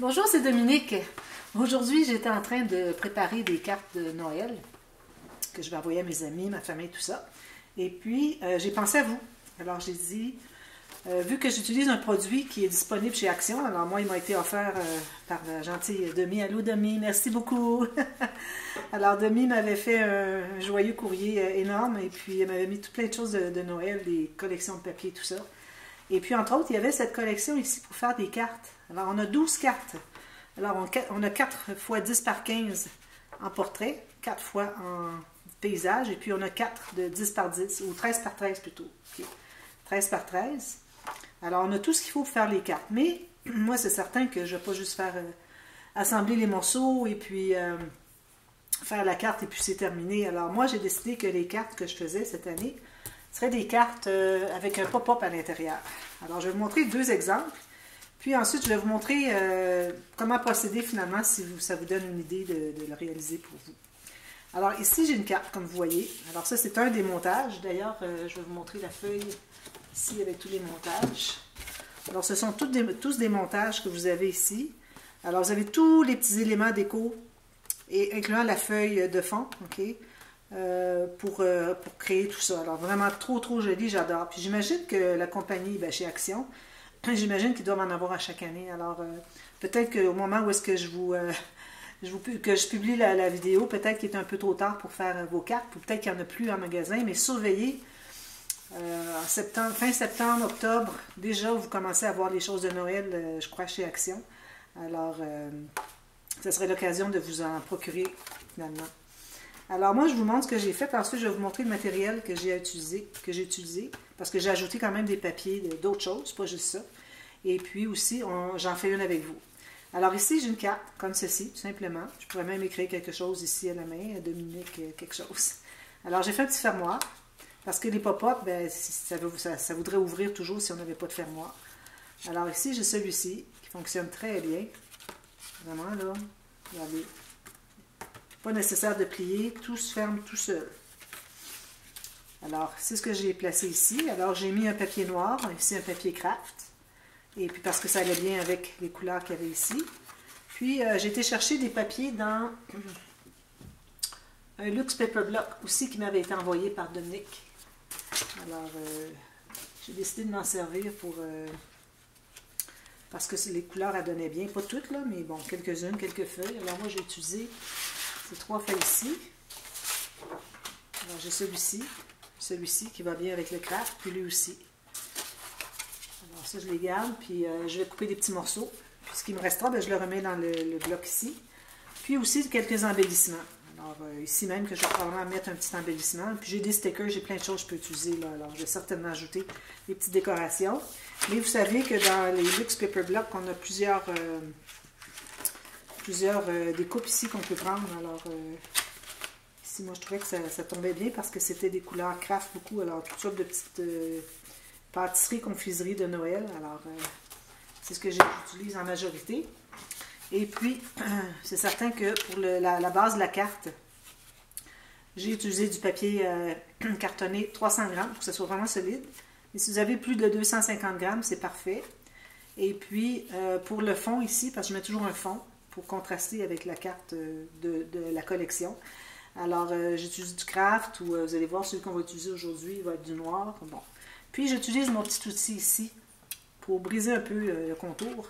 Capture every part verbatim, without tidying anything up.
Bonjour, c'est Dominique. Aujourd'hui, j'étais en train de préparer des cartes de Noël que je vais envoyer à mes amis, ma famille, tout ça. Et puis, euh, j'ai pensé à vous. Alors, j'ai dit, euh, vu que j'utilise un produit qui est disponible chez Action, alors moi, il m'a été offert euh, par la gentille Demi. Allô, Demi, merci beaucoup! Alors, Demi m'avait fait un joyeux courrier énorme et puis elle m'avait mis tout plein de choses de, de Noël, des collections de papier, tout ça. Et puis, entre autres, il y avait cette collection ici pour faire des cartes. Alors, on a douze cartes. Alors, on a quatre fois dix par quinze en portrait, quatre fois en paysage, et puis on a quatre de dix par dix, ou treize par treize plutôt. Okay. treize par treize. Alors, on a tout ce qu'il faut pour faire les cartes. Mais, moi, c'est certain que je ne vais pas juste faire euh, assembler les morceaux, et puis euh, faire la carte, et puis c'est terminé. Alors, moi, j'ai décidé que les cartes que je faisais cette année seraient des cartes euh, avec un pop-up à l'intérieur. Alors, je vais vous montrer deux exemples. Puis ensuite, je vais vous montrer euh, comment procéder finalement si vous, ça vous donne une idée de, de le réaliser pour vous. Alors ici, j'ai une carte, comme vous voyez. Alors ça, c'est un des montages. D'ailleurs, euh, je vais vous montrer la feuille ici avec tous les montages. Alors ce sont toutes des, tous des montages que vous avez ici. Alors vous avez tous les petits éléments déco, et incluant la feuille de fond, ok, euh, pour, euh, pour créer tout ça. Alors vraiment trop, trop joli, j'adore. Puis j'imagine que la compagnie, ben, chez Action, j'imagine qu'ils doivent en avoir à chaque année. Alors, euh, peut-être qu'au moment où est-ce que je vous, euh, je vous que je publie la, la vidéo, peut-être qu'il est un peu trop tard pour faire euh, vos cartes, ou peut-être qu'il n'y en a plus en magasin, mais surveillez. Euh, en septembre, fin septembre, octobre, déjà, vous commencez à voir les choses de Noël, euh, je crois, chez Action. Alors, euh, ça serait l'occasion de vous en procurer, finalement. Alors, moi, je vous montre ce que j'ai fait, parce que je vais vous montrer le matériel que j'ai utilisé, que j'ai utilisé, parce que j'ai ajouté quand même des papiers, d'autres choses, pas juste ça. Et puis aussi, j'en fais une avec vous. Alors ici, j'ai une carte, comme ceci, tout simplement. Je pourrais même écrire quelque chose ici à la main, Dominique, quelque chose. Alors, j'ai fait un petit fermoir, parce que les pop-up, ben, ça, ça, ça voudrait ouvrir toujours si on n'avait pas de fermoir. Alors ici, j'ai celui-ci, qui fonctionne très bien. Vraiment, là, regardez. Pas nécessaire de plier, tout se ferme tout seul. Alors, c'est ce que j'ai placé ici. Alors, j'ai mis un papier noir, ici un papier craft, et puis parce que ça allait bien avec les couleurs qu'il y avait ici. Puis, euh, j'ai été chercher des papiers dans un Luxe Paper Block aussi qui m'avait été envoyé par Dominique. Alors, euh, j'ai décidé de m'en servir pour... Euh, parce que les couleurs, elles donnaient bien. Pas toutes, là, mais bon, quelques-unes, quelques feuilles. Alors, moi, j'ai utilisé... Ces trois feuilles ici. Alors j'ai celui-ci, celui-ci qui va bien avec le craft, puis lui aussi. Alors ça, je les garde, puis euh, je vais couper des petits morceaux. Puis ce qui me restera, bien, je le remets dans le, le bloc ici. Puis aussi quelques embellissements. Alors euh, ici même que je vais probablement mettre un petit embellissement. Puis j'ai des stickers, j'ai plein de choses que je peux utiliser là. Alors je vais certainement ajouter des petites décorations. Mais vous savez que dans les Luxe Paper Block, on a plusieurs... Euh, plusieurs euh, des coupes ici qu'on peut prendre. Alors, euh, ici, moi, je trouvais que ça, ça tombait bien parce que c'était des couleurs craft beaucoup. Alors, toutes sortes de petites euh, pâtisseries, confiseries de Noël. Alors, euh, c'est ce que j'utilise en majorité. Et puis, euh, c'est certain que pour le, la, la base de la carte, j'ai utilisé du papier euh, cartonné trois cents grammes pour que ce soit vraiment solide. Et si vous avez plus de deux cent cinquante grammes, c'est parfait. Et puis, euh, pour le fond ici, parce que je mets toujours un fond, pour contraster avec la carte de, de la collection. Alors, euh, j'utilise du craft, ou euh, vous allez voir, celui qu'on va utiliser aujourd'hui, il va être du noir. Bon. Puis, j'utilise mon petit outil ici pour briser un peu euh, le contour.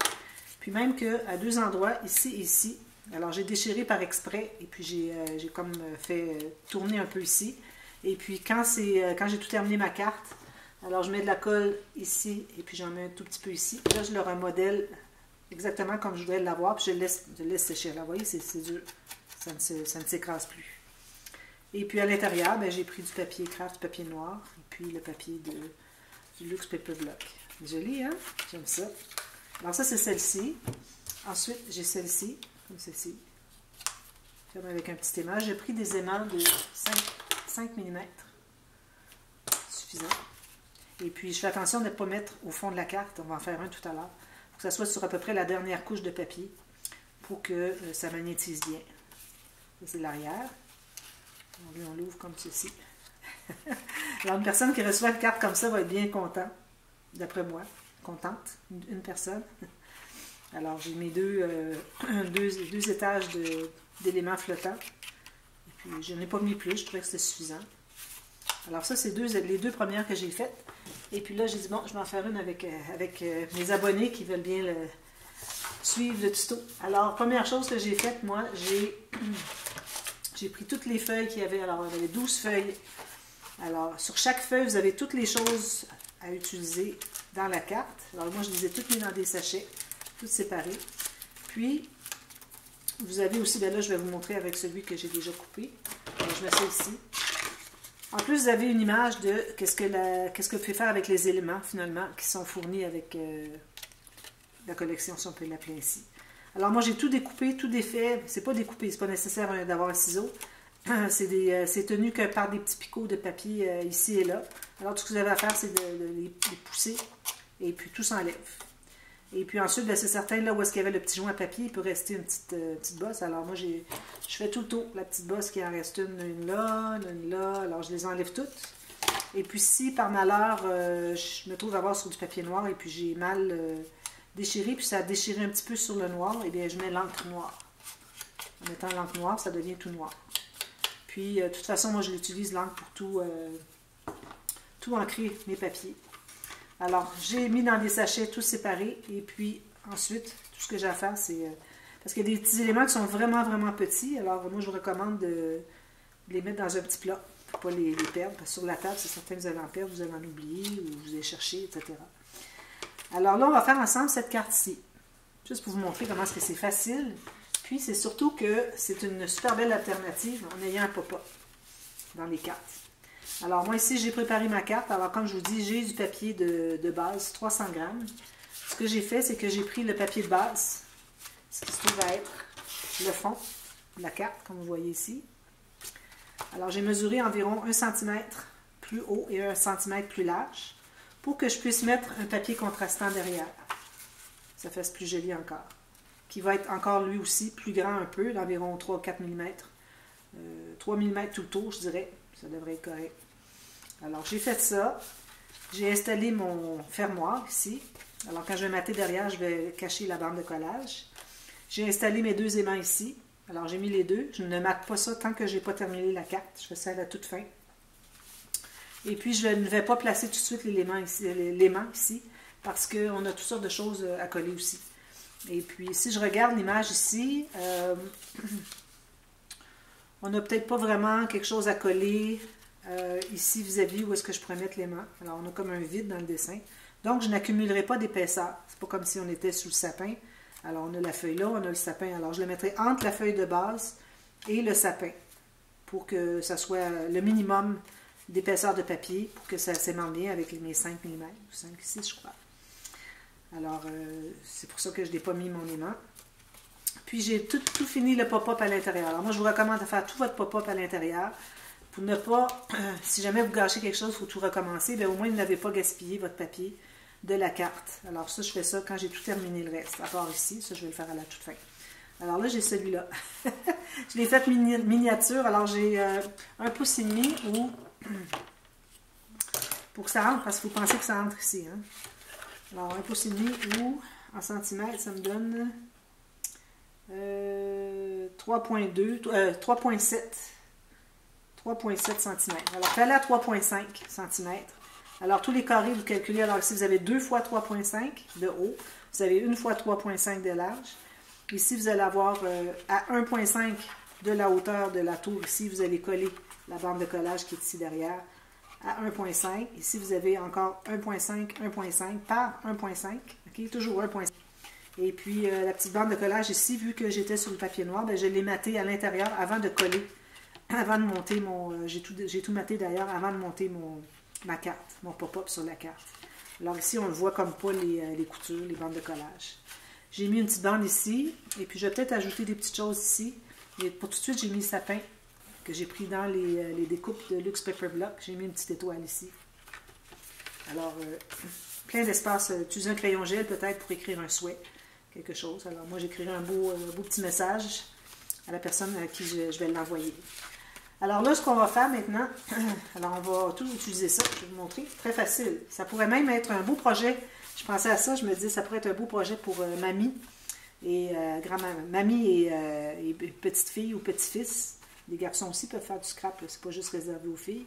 Puis, même qu'à deux endroits, ici et ici, alors j'ai déchiré par exprès, et puis j'ai euh, comme fait euh, tourner un peu ici. Et puis, quand, euh, quand j'ai tout terminé ma carte, alors je mets de la colle ici, et puis j'en mets un tout petit peu ici. Là, je le remodèle exactement comme je voulais l'avoir, puis je le laisse, je le laisse sécher. Là, vous voyez, c'est dur. Ça ne s'écrase plus. Et puis, à l'intérieur, j'ai pris du papier craft, du papier noir, et puis le papier de, du Luxe Paper Block. Joli, hein? J'aime ça. Alors, ça, c'est celle-ci. Ensuite, j'ai celle-ci, comme ceci. Ferme avec un petit aimant. J'ai pris des aimants de cinq millimètres. Suffisant. Et puis, je fais attention de ne pas mettre au fond de la carte. On va en faire un tout à l'heure. Que ça soit sur à peu près la dernière couche de papier pour que euh, ça magnétise bien. C'est l'arrière. On l'ouvre comme ceci. Alors, une personne qui reçoit une carte comme ça va être bien contente, d'après moi. Contente, une personne. Alors j'ai mes deux, euh, deux, deux étages d'éléments de, flottants. Et puis je n'ai pas mis plus, je trouvais que c'était suffisant. Alors ça, c'est deux, les deux premières que j'ai faites. Et puis là, j'ai dit, bon, je vais en faire une avec, euh, avec euh, mes abonnés qui veulent bien le, suivre le tuto. Alors, première chose que j'ai faite, moi, j'ai pris toutes les feuilles qu'il y avait. Alors, on avait douze feuilles. Alors, sur chaque feuille, vous avez toutes les choses à utiliser dans la carte. Alors, moi, je les ai toutes mises dans des sachets, toutes séparées. Puis, vous avez aussi, bien là, je vais vous montrer avec celui que j'ai déjà coupé. Alors, je mets ça ici. En plus, vous avez une image de qu'est-ce que la, qu'est-ce que vous pouvez faire avec les éléments, finalement, qui sont fournis avec euh, la collection, si on peut l'appeler ainsi. Alors, moi, j'ai tout découpé, tout défait. C'est pas découpé, c'est pas nécessaire euh, d'avoir un ciseau. C'est euh, tenu que par des petits picots de papier euh, ici et là. Alors, tout ce que vous avez à faire, c'est de, de, de les pousser, et puis tout s'enlève. Et puis ensuite, c'est certain, là où est-ce qu'il y avait le petit joint à papier, il peut rester une petite, euh, petite bosse. Alors moi, je fais tout le tour. La petite bosse qui en reste une, une là, une là. Alors je les enlève toutes. Et puis si, par malheur, euh, je me trouve à avoir sur du papier noir et puis j'ai mal euh, déchiré, puis ça a déchiré un petit peu sur le noir, et bien je mets l'encre noire. En mettant l'encre noire, ça devient tout noir. Puis, de euh, toute façon, moi, je l'utilise l'encre pour tout, euh, tout ancrer mes papiers. Alors, j'ai mis dans des sachets tous séparés, et puis ensuite, tout ce que j'ai à faire, c'est... Euh, parce qu'il y a des petits éléments qui sont vraiment, vraiment petits, alors moi, je vous recommande de, de les mettre dans un petit plat, pour ne pas les, les perdre, parce que sur la table, c'est certain que vous allez en perdre, vous allez en oublier, ou vous allez chercher, et cetera. Alors là, on va faire ensemble cette carte-ci, juste pour vous montrer comment est-ce que c'est facile, puis c'est surtout que c'est une super belle alternative en ayant un pop-up dans les cartes. Alors, moi, ici, j'ai préparé ma carte. Alors, comme je vous dis, j'ai du papier de, de base, trois cents grammes. Ce que j'ai fait, c'est que j'ai pris le papier de base, ce qui se trouve à être le fond de la carte, comme vous voyez ici. Alors, j'ai mesuré environ un centimètre plus haut et un centimètre plus large pour que je puisse mettre un papier contrastant derrière. Ça fasse plus joli encore. Qui va être encore, lui aussi, plus grand un peu, d'environ trois à quatre millimètres. Euh, trois millimètres tout le tour, je dirais. Ça devrait être correct. Alors, j'ai fait ça. J'ai installé mon fermoir ici. Alors, quand je vais mater derrière, je vais cacher la bande de collage. J'ai installé mes deux aimants ici. Alors, j'ai mis les deux. Je ne mate pas ça tant que je n'ai pas terminé la carte. Je fais ça à la toute fin. Et puis, je ne vais pas placer tout de suite l'élément ici, ici parce qu'on a toutes sortes de choses à coller aussi. Et puis, si je regarde l'image ici... Euh, on n'a peut-être pas vraiment quelque chose à coller euh, ici vis-à-vis où est-ce que je pourrais mettre l'aimant. Alors, on a comme un vide dans le dessin. Donc, je n'accumulerai pas d'épaisseur. C'est pas comme si on était sous le sapin. Alors, on a la feuille là, on a le sapin. Alors, je le mettrai entre la feuille de base et le sapin pour que ça soit le minimum d'épaisseur de papier pour que ça s'aimante bien avec mes cinq millimètres ou cinq, six, je crois. Alors, euh, c'est pour ça que je n'ai pas mis mon aimant. Puis, j'ai tout, tout fini le pop-up à l'intérieur. Alors, moi, je vous recommande de faire tout votre pop-up à l'intérieur pour ne pas, euh, si jamais vous gâchez quelque chose, il faut tout recommencer. Bien, au moins, vous n'avez pas gaspillé votre papier de la carte. Alors, ça, je fais ça quand j'ai tout terminé le reste. À part ici, ça, je vais le faire à la toute fin. Alors là, j'ai celui-là. Je l'ai fait mini miniature. Alors, j'ai euh, un pouce et demi où, pour que ça rentre, parce qu'il faut penser que ça rentre ici. Hein? Alors, un pouce et demi ou en centimètres, ça me donne... Euh, trois virgule sept centimètres. Alors, fallait à trois virgule cinq centimètres. Alors, tous les carrés, vous calculez. Alors, si vous avez deux fois trois virgule cinq de haut, vous avez une fois trois virgule cinq de large. Ici, vous allez avoir euh, à un virgule cinq de la hauteur de la tour. Ici, vous allez coller la bande de collage qui est ici derrière à un virgule cinq. Ici, vous avez encore un virgule cinq, un virgule cinq par un virgule cinq. OK? Toujours un virgule cinq. Et puis, euh, la petite bande de collage ici, vu que j'étais sur le papier noir, bien, je l'ai matée à l'intérieur avant de coller, avant de monter mon... Euh, j'ai tout, tout maté d'ailleurs avant de monter mon, ma carte, mon pop-up sur la carte. Alors ici, on le voit comme pas les, euh, les coutures, les bandes de collage. J'ai mis une petite bande ici, et puis je vais peut-être ajouter des petites choses ici. Et pour tout de suite, j'ai mis le sapin que j'ai pris dans les, euh, les découpes de Luxe Paper Block. J'ai mis une petite étoile ici. Alors, euh, plein d'espace. Euh, utiliser un crayon gel peut-être pour écrire un souhait. Quelque chose. Alors, moi, j'écrirai un beau, euh, beau petit message à la personne à qui je, je vais l'envoyer. Alors là, ce qu'on va faire maintenant, alors on va tous utiliser ça, je vais vous montrer, très facile. Ça pourrait même être un beau projet. Je pensais à ça, je me disais, ça pourrait être un beau projet pour euh, mamie et euh, grand-maman, mamie et, euh, et petite-fille ou petit-fils. Les garçons aussi peuvent faire du scrap, c'est pas juste réservé aux filles.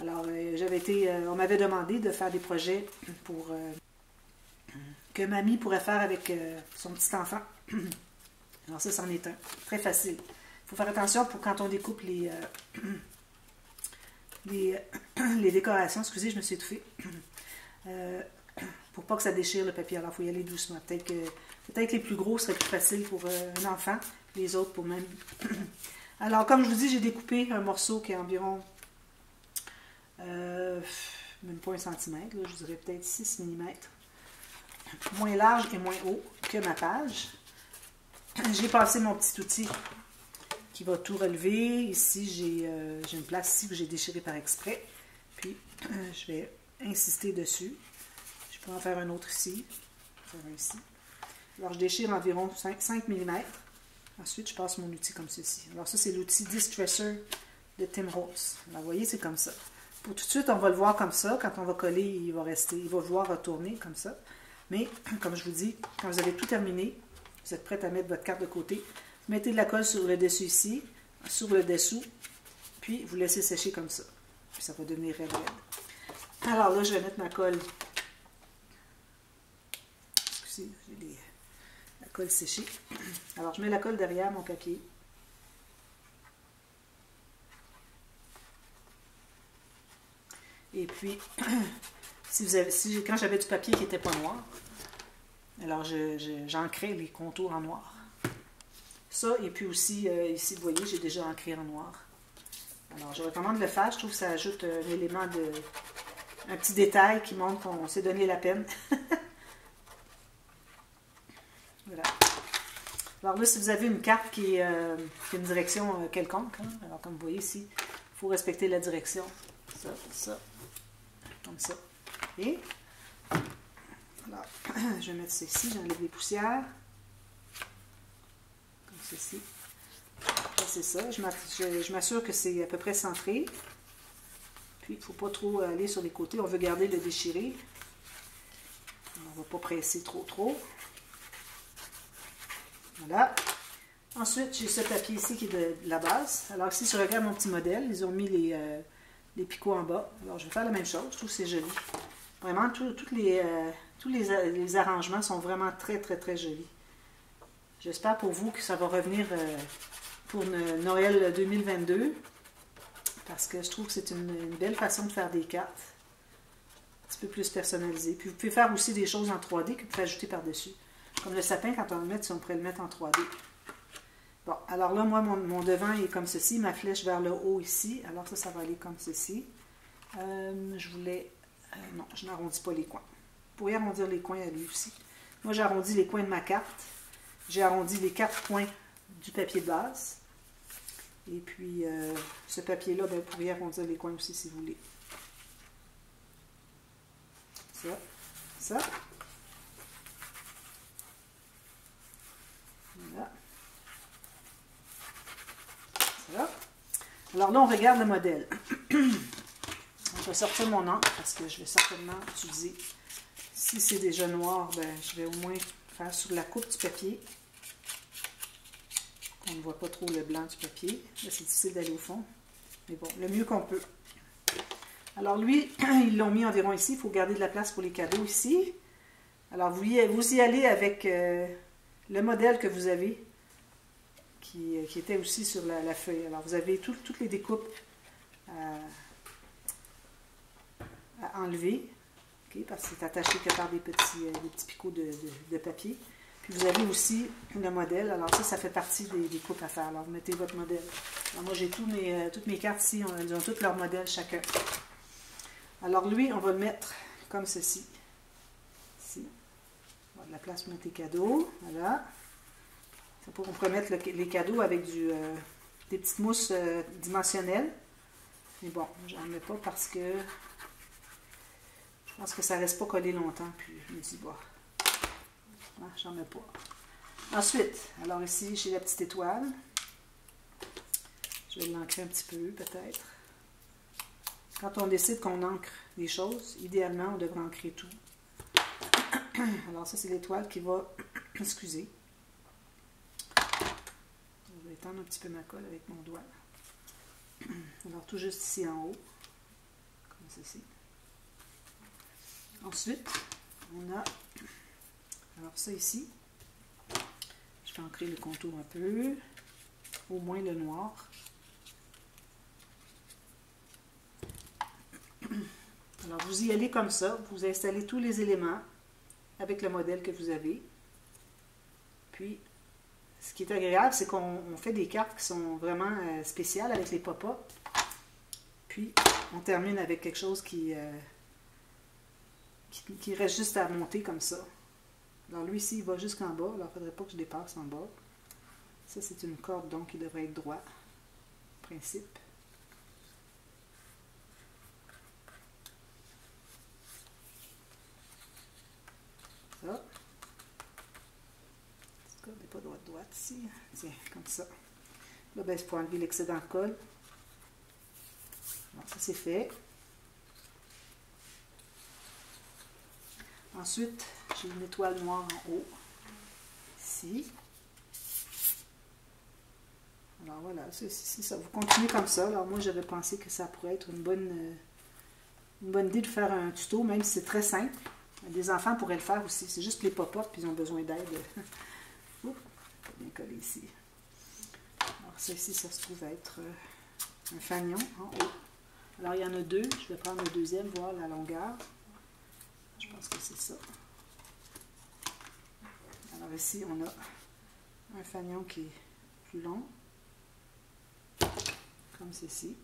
Alors, euh, j'avais été, euh, on m'avait demandé de faire des projets pour euh, que mamie pourrait faire avec euh, son petit enfant. Alors ça, c'en est un. Très facile. Il faut faire attention pour quand on découpe les, euh, les, les décorations. Excusez, je me suis étouffée. Euh, pour pas que ça déchire le papier. Alors, il faut y aller doucement. Peut-être que, peut-être que les plus gros seraient plus faciles pour euh, un enfant, les autres pour mamie. Alors, comme je vous dis, j'ai découpé un morceau qui est environ... Euh, même pas un centimètre, là, je dirais peut-être six millimètres, moins large et moins haut que ma page. J'ai passé mon petit outil qui va tout relever. Ici, j'ai euh, une place ici que j'ai déchirée par exprès, puis euh, je vais insister dessus. Je peux en faire un autre ici, faire un ici. Alors, je déchire environ cinq millimètres. Ensuite, je passe mon outil comme ceci. Alors ça, c'est l'outil Distresser de Tim Holtz. Alors, vous voyez, c'est comme ça. Pour tout de suite, on va le voir comme ça. Quand on va coller, il va rester, il va vouloir retourner comme ça. Mais, comme je vous dis, quand vous avez tout terminé, vous êtes prête à mettre votre carte de côté, vous mettez de la colle sur le dessus ici, sur le dessous, puis vous laissez sécher comme ça. Puis ça va devenir raide. Alors là, je vais mettre ma colle. Excusez, j'ai des... la colle séchée. Alors, je mets la colle derrière mon papier. Et puis, si vous avez, si, quand j'avais du papier qui n'était pas noir, alors j'ancrais les contours en noir. Ça, et puis aussi, euh, ici, vous voyez, j'ai déjà ancré en noir. Alors, je recommande le faire. Je trouve que ça ajoute un élément de... un petit détail qui montre qu'on s'est donné la peine. Voilà. Alors là, si vous avez une carte qui est euh, une direction quelconque, hein, alors comme vous voyez ici, il faut respecter la direction. Ça, ça. Comme ça. Et, alors, je vais mettre ceci, j'enlève les poussières. Comme ceci. C'est ça. Je m'assure que c'est à peu près centré. Puis, il ne faut pas trop aller sur les côtés. On veut garder le déchiré. On ne va pas presser trop, trop. Voilà. Ensuite, j'ai ce papier ici qui est de, de la base. Alors, si je regarde mon petit modèle, ils ont mis les... Euh, les picots en bas. Alors, je vais faire la même chose. Je trouve que c'est joli. Vraiment, tout, tout les, euh, tous les, les arrangements sont vraiment très, très, très jolis. J'espère pour vous que ça va revenir euh, pour une, Noël deux mille vingt-deux, parce que je trouve que c'est une, une belle façon de faire des cartes. Un petit peu plus personnalisées. Puis, vous pouvez faire aussi des choses en trois D que vous pouvez ajouter par-dessus. Comme le sapin, quand on le met, si on pourrait le mettre en trois D. Bon, alors là, moi, mon, mon devant est comme ceci, ma flèche vers le haut ici. Alors ça, ça va aller comme ceci. Euh, je voulais... Euh, non, je n'arrondis pas les coins. Vous pourriez arrondir les coins à lui aussi. Moi, j'ai arrondi les coins de ma carte. J'ai arrondi les quatre coins du papier de base. Et puis, euh, ce papier-là, ben, vous pourriez arrondir les coins aussi, si vous voulez. Ça, ça. Voilà. Voilà. Alors là, on regarde le modèle. Je vais sortir mon encre parce que je vais certainement utiliser. Si c'est déjà noir, ben, je vais au moins faire sur la coupe du papier. On ne voit pas trop le blanc du papier. C'est difficile d'aller au fond. Mais bon, le mieux qu'on peut. Alors lui, ils l'ont mis environ ici. Il faut garder de la place pour les cadeaux ici. Alors vous y, vous y allez avec euh, le modèle que vous avez. Qui, qui était aussi sur la, la feuille. Alors, vous avez tout, toutes les découpes à, à enlever, okay, parce que c'est attaché que par des petits, des petits picots de, de, de papier. Puis, vous avez aussi le modèle. Alors, ça, ça fait partie des découpes à faire. Alors, vous mettez votre modèle. Alors, moi, j'ai tous mes, toutes mes cartes ici. Elles ont toutes leurs modèles chacun. Alors, lui, on va le mettre comme ceci. Ici. On va de la place pour mettre les cadeaux. Voilà. Pour qu'on pourrait mettre le, les cadeaux avec du, euh, des petites mousses euh, dimensionnelles. Mais bon, j'en mets pas parce que je pense que ça ne reste pas collé longtemps. Puis je me dis, bon, hein, j'en mets pas. Ensuite, alors ici, j'ai la petite étoile. Je vais l'ancrer un petit peu, peut-être. Quand on décide qu'on ancre des choses, idéalement, on devrait ancrer tout. Alors ça, c'est l'étoile qui va, excusez, vais étendre un petit peu ma colle avec mon doigt. Alors tout juste ici en haut, comme ceci. Ensuite, on a, alors ça ici, je vais ancrer le contour un peu, au moins le noir. Alors vous y allez comme ça, vous installez tous les éléments avec le modèle que vous avez. Puis, ce qui est agréable, c'est qu'on fait des cartes qui sont vraiment euh, spéciales avec les pop-up. Puis, on termine avec quelque chose qui, euh, qui, qui reste juste à monter comme ça. Alors lui ici, il va jusqu'en bas, alors il ne faudrait pas que je dépasse en bas. Ça, c'est une corde, donc il devrait être droit, principe. Ça. Mais pas droite, droite ici. Tiens, comme ça. Là, ben, c'est pour enlever l'excédent de colle. Bon, ça, c'est fait. Ensuite, j'ai une étoile noire en haut. Ici. Alors, voilà, c'est ça. Vous continuez comme ça. Alors, moi, j'avais pensé que ça pourrait être une bonne, une bonne idée de faire un tuto, même si c'est très simple. Les enfants pourraient le faire aussi. C'est juste les pop-up, puis ils ont besoin d'aide. Ouh, pas bien collé ici. Alors, ça ici, ça se trouve être un fanion en haut. Alors, il y en a deux. Je vais prendre le deuxième, voir la longueur. Je pense que c'est ça. Alors, ici, on a un fanion qui est plus long, comme ceci.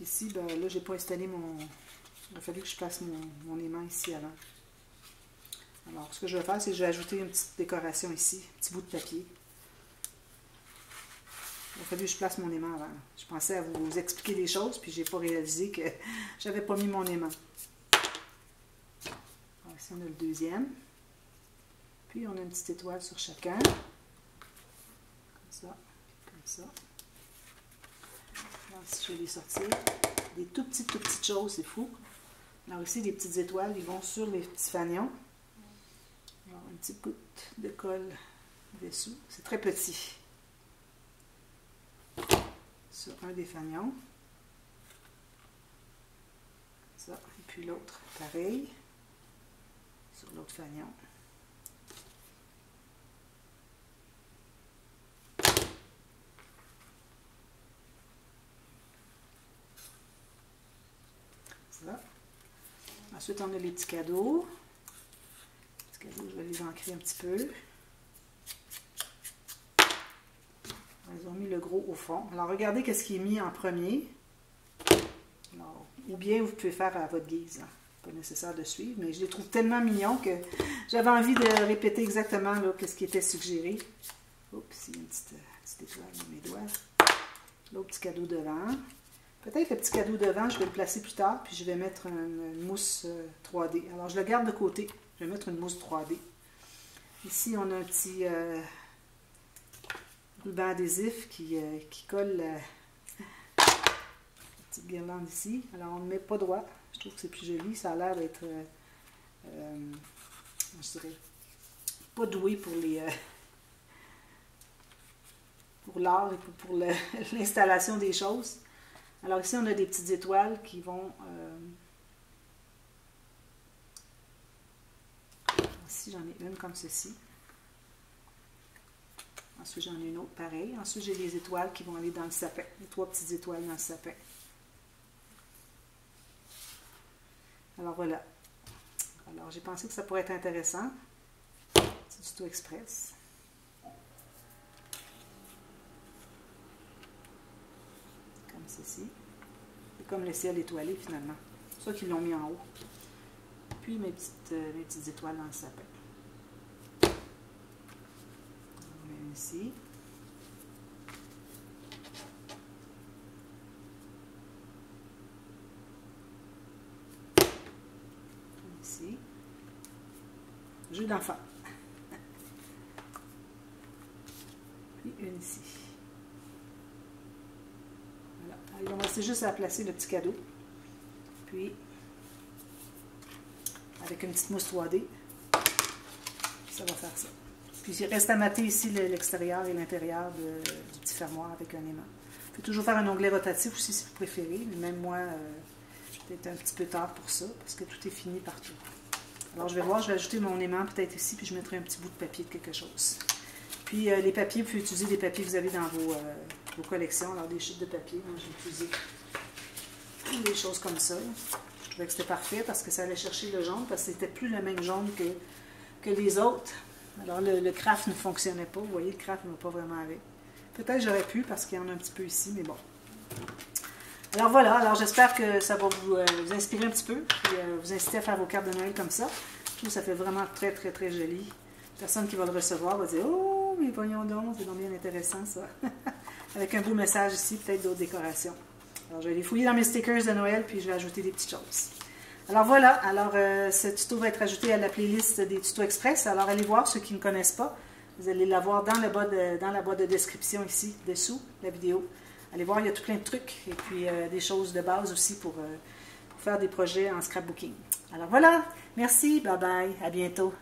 Ici, ben, là, j'ai pas installé mon... Il a fallu que je passe mon, mon aimant ici avant. Alors, ce que je vais faire, c'est que je vais ajouter une petite décoration ici, un petit bout de papier. Il a fallu que je place mon aimant avant. Je pensais à vous expliquer des choses, puis je n'ai pas réalisé que j'avais pas mis mon aimant. Alors, ici, on a le deuxième. Puis, on a une petite étoile sur chacun. Comme ça, comme ça. Alors, si je vais les sortir, des tout petites, tout petites choses, c'est fou. Alors ici, les petites étoiles, ils vont sur les petits fanions. Alors, une petite goutte de colle dessous. C'est très petit. Sur un des fanions. Ça. Et puis l'autre, pareil. Sur l'autre fanion. Ça. Ensuite, on a les petits cadeaux. Je vais les ancrer un petit peu. Ils ont mis le gros au fond. Alors, regardez qu'est-ce qui est mis en premier. Alors, ou bien, vous pouvez faire à votre guise. Pas nécessaire de suivre, mais je les trouve tellement mignons que j'avais envie de répéter exactement qu'est-ce qui était suggéré. Oups, il y a une petite, petite étoile dans mes doigts. L'autre petit cadeau devant. Peut-être le petit cadeau devant, je vais le placer plus tard, puis je vais mettre une, une mousse trois D. Alors, je le garde de côté. Je vais mettre une mousse trois D. Ici, on a un petit euh, ruban adhésif qui, euh, qui colle la, la petite guirlande ici. Alors, on ne met pas droit. Je trouve que c'est plus joli. Ça a l'air d'être, euh, euh, je dirais, pas doué pour les, euh, pour l'art et pour, pour l'installation des choses. Alors ici, on a des petites étoiles qui vont... Euh, Ici, j'en ai une comme ceci. Ensuite, j'en ai une autre pareille. Ensuite, j'ai les étoiles qui vont aller dans le sapin. Les trois petites étoiles dans le sapin. Alors, voilà. Alors, j'ai pensé que ça pourrait être intéressant. C'est du tout express. Comme ceci. C'est comme le ciel étoilé, finalement. C'est pour ça qu'ils l'ont mis en haut. Puis mes petites, euh, mes petites étoiles dans le sapin. On met une ici. Une ici. Jeu d'enfant. Puis une ici. Voilà. Alors, il va rester juste à placer le petit cadeau. Puis... avec une petite mousse trois D, ça va faire ça. Puis il reste à mater ici l'extérieur et l'intérieur du petit fermoir avec un aimant. Vous pouvez toujours faire un onglet rotatif aussi si vous préférez, mais même moi, euh, peut-être un petit peu tard pour ça, parce que tout est fini partout. Alors je vais voir, je vais ajouter mon aimant peut-être ici, puis je mettrai un petit bout de papier de quelque chose. Puis euh, les papiers, vous pouvez utiliser des papiers que vous avez dans vos, euh, vos collections, alors des chutes de papier, moi j'ai utilisé des choses comme ça. Je trouvais que c'était parfait parce que ça allait chercher le jaune, parce que c'était plus le même jaune que, que les autres. Alors le, le craft ne fonctionnait pas, vous voyez, le craft ne va pas vraiment avec. Peut-être j'aurais pu parce qu'il y en a un petit peu ici, mais bon. Alors voilà, alors j'espère que ça va vous, euh, vous inspirer un petit peu, puis euh, vous inciter à faire vos cartes de Noël comme ça. Je trouve que ça fait vraiment très très très joli. La personne qui va le recevoir va dire « Oh, mes pognons d'onde, c'est donc bien intéressant ça! » Avec un beau message ici, peut-être d'autres décorations. Alors je vais les fouiller dans mes stickers de Noël, puis je vais ajouter des petites choses. Alors voilà, alors euh, ce tuto va être ajouté à la playlist des tutos express, alors allez voir ceux qui ne connaissent pas. Vous allez la voir dans, le bas de, dans la boîte de description ici, dessous la vidéo. Allez voir, il y a tout plein de trucs et puis euh, des choses de base aussi pour, euh, pour faire des projets en scrapbooking. Alors voilà, merci, bye bye, à bientôt.